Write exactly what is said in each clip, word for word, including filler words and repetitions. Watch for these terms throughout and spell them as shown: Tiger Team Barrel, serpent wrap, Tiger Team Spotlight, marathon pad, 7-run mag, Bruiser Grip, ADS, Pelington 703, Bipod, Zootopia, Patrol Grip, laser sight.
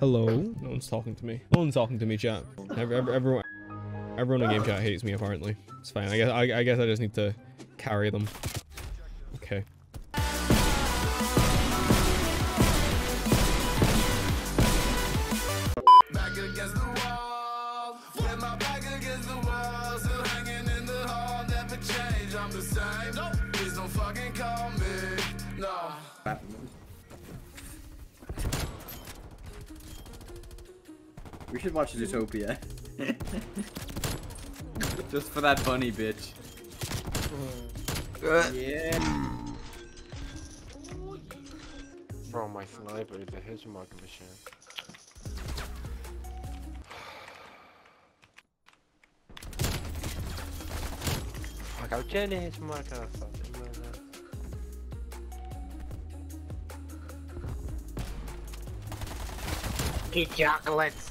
Hello. No one's talking to me. No one's talking to me, chat. Every, every, everyone, everyone in game chat hates me, apparently. It's fine. I guess I, I guess I just need to carry them. Okay. Back against the wall, with my back against the wall, still hanging in the hall, never change. I'm the same. No, please don't fucking call me. No. We should watch Zootopia. Just for that bunny bitch. Uh, yeah. Bro, my sniper is a hitchmark machine. Fuck, I'll change the hitchmark and I thought it was that. Eat chocolates.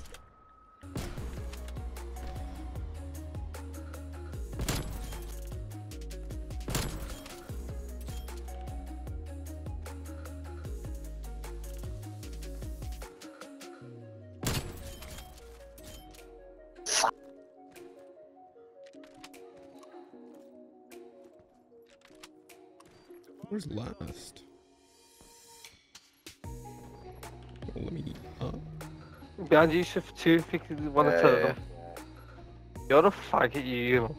Where's last? Oh, let me up. Behind you, shift two, pick one or two of them. You're a faggot, you.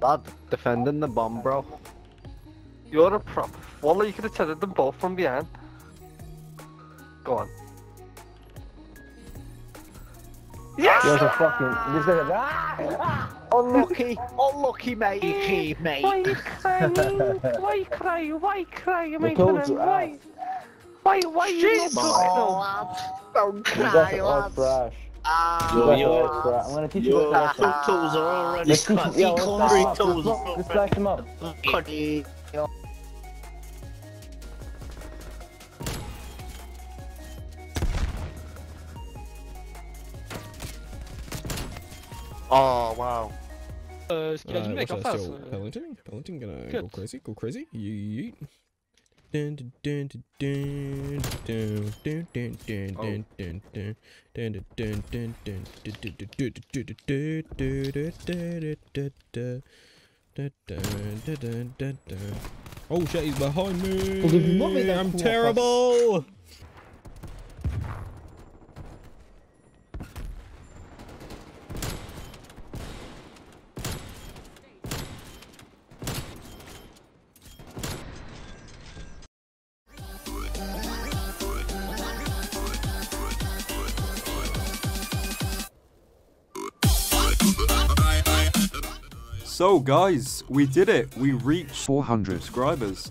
Bad defending the bomb, bro. You're a prop. Wallah, you could have tethered them both from behind. Go on. Yes! There's a fucking. There's a. Ah! Unlucky, unlucky, matey, mate. Why are you crying? Why are you crying? Why are you crying, mate? Why? Why? Why are you crying? Don't cry, lads. Yo, yo, I'm gonna teach you about that. Your toes are already cut. Your toes are already cut. Just slice them up. Oh wow. Uh, right, make up fast. Pelington, Pelington gonna Good. go crazy, go crazy. Yeet. Dun dun dun dun dun dun dun dun dun dun dun dun dun dun dun dun dun. Oh shit, he's behind me. I'm terrible. So guys, we did it. We reached four hundred subscribers.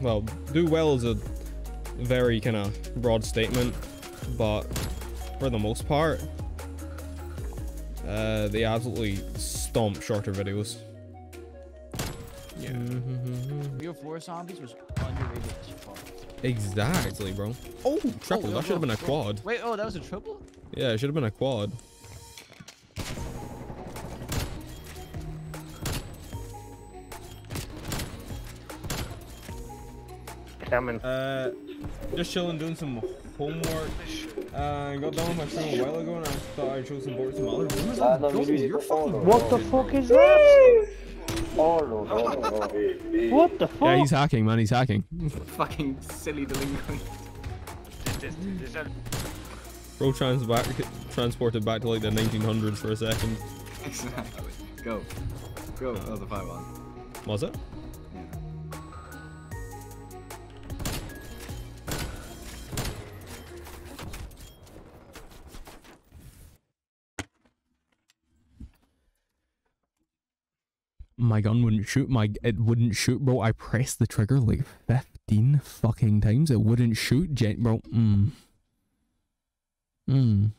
Well, do well is a very kind of broad statement, but for the most part, uh, they absolutely stomp shorter videos. Yeah. Real Floor Zombies was underrated as fuck. Exactly, bro. Oh, triple. Oh, that should have been a quad. Wait, oh, that was a triple? Yeah, it should have been a quad. Coming. Uh, just chilling, doing some homework. Uh, I got done with my stream a while ago and I thought I chose some board some other rumors. What the fuck is that? Oh no, no, no, no. What the fuck? Yeah, he's hacking, man, he's hacking. Fucking silly delinquent. Bro trans back, transported back to like the nineteen hundreds for a second. Exactly. Go. Go. That was a five one. Was it? My gun wouldn't shoot, my it wouldn't shoot, bro. I pressed the trigger like fifteen fucking times. It wouldn't shoot, gent, bro. Mm. Mm.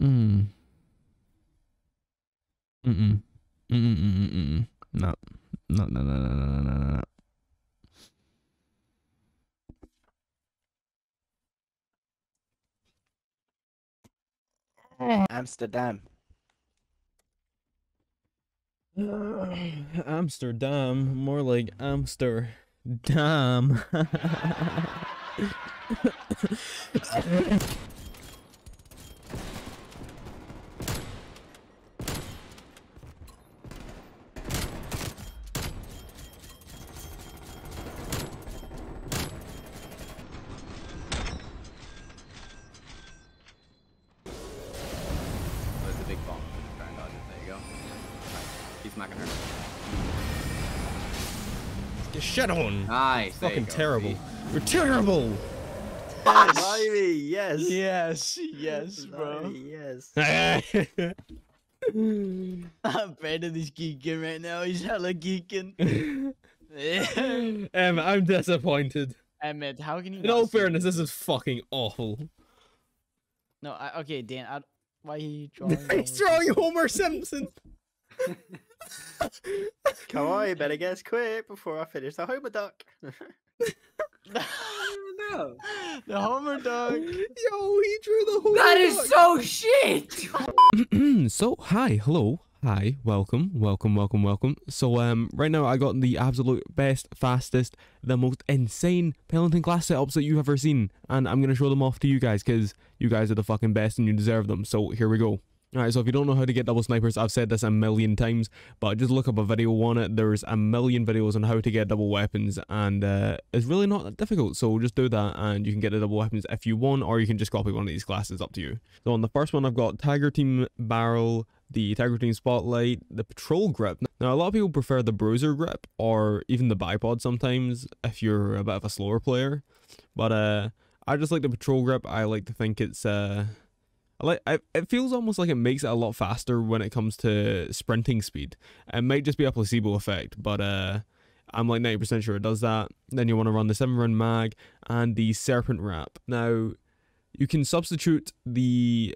Mm. Mm-mm. Mm-mm-mm-mm-mm. No. No, no, no, no, no, no, no, no. Amsterdam. Uh, Amsterdam, more like Amsterdam. Get on! Nice. Fucking go, terrible. See? You're terrible. Yes. Yes. Yes. Yes, bro. Yes. I'm proud of this geeking right now. He's hella geeking. Em, I'm disappointed. Emmett, how can you? In all fairness, this is fucking awful. No, I, okay, Dan. I, why are you drawing? He's drawing Homer Simpson. Come on, you better guess quick before I finish the Homer duck. No, the Homer duck. Yo, he drew the Homer That duck. Is so shit. So, hi, hello, hi, welcome, welcome, welcome, welcome. So, um, right now I got the absolute best, fastest, the most insane Pelington class setups that you've ever seen, and I'm gonna show them off to you guys because you guys are the fucking best and you deserve them. So here we go. Alright, so if you don't know how to get double snipers, I've said this a million times, but just look up a video on it. There's a million videos on how to get double weapons, and uh, it's really not that difficult, so just do that, and you can get the double weapons if you want, or you can just copy one of these classes, up to you. So on the first one, I've got Tiger Team Barrel, the Tiger Team Spotlight, the Patrol Grip. Now, a lot of people prefer the Bruiser Grip, or even the Bipod sometimes, if you're a bit of a slower player, but uh, I just like the Patrol Grip. I like to think it's... Uh, I like, I, it feels almost like it makes it a lot faster when it comes to sprinting speed. It might just be a placebo effect, but uh, I'm like ninety percent sure it does that. Then you want to run the seven run mag and the serpent wrap. Now, you can substitute the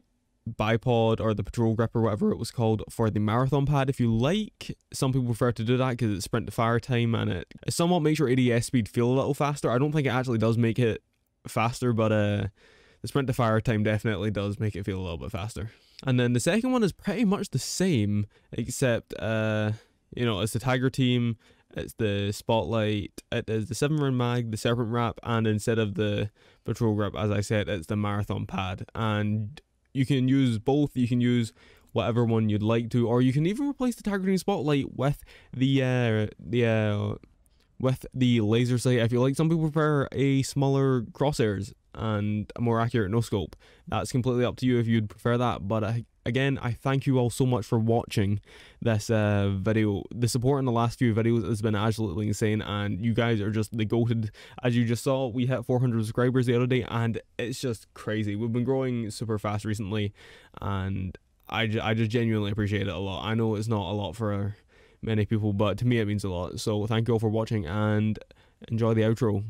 bipod or the patrol grip or whatever it was called for the marathon pad if you like. Some people prefer to do that because it's sprint to fire time and it somewhat makes your A D S speed feel a little faster. I don't think it actually does make it faster, but... uh. The sprint to fire time definitely does make it feel a little bit faster. And then the second one is pretty much the same, except, uh, you know, it's the Tiger Team, it's the Spotlight, it is the seven run mag, the Serpent Wrap, and instead of the Patrol Grip, as I said, it's the Marathon Pad. And you can use both, you can use whatever one you'd like to, or you can even replace the Tiger Team Spotlight with the, uh, the, uh, with the laser sight. I feel like some people prefer a smaller crosshairs and a more accurate no scope. That's completely up to you if you'd prefer that, but I, again, I thank you all so much for watching this uh, video. The support in the last few videos has been absolutely insane, and you guys are just the goated. As you just saw, we hit four hundred subscribers the other day, and it's just crazy. We've been growing super fast recently, and I, I just genuinely appreciate it a lot. I know it's not a lot for many people, but to me it means a lot. So thank you all for watching, and enjoy the outro.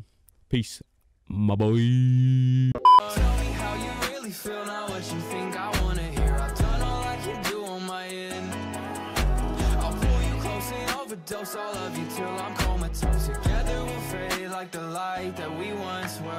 Peace. My boy. Tell me how you really feel, not what you think I wanna hear. I've done all I can do on my end. I'll pull you close and overdose all of you till I'm comatose. Together we'll fade like the light that we once were.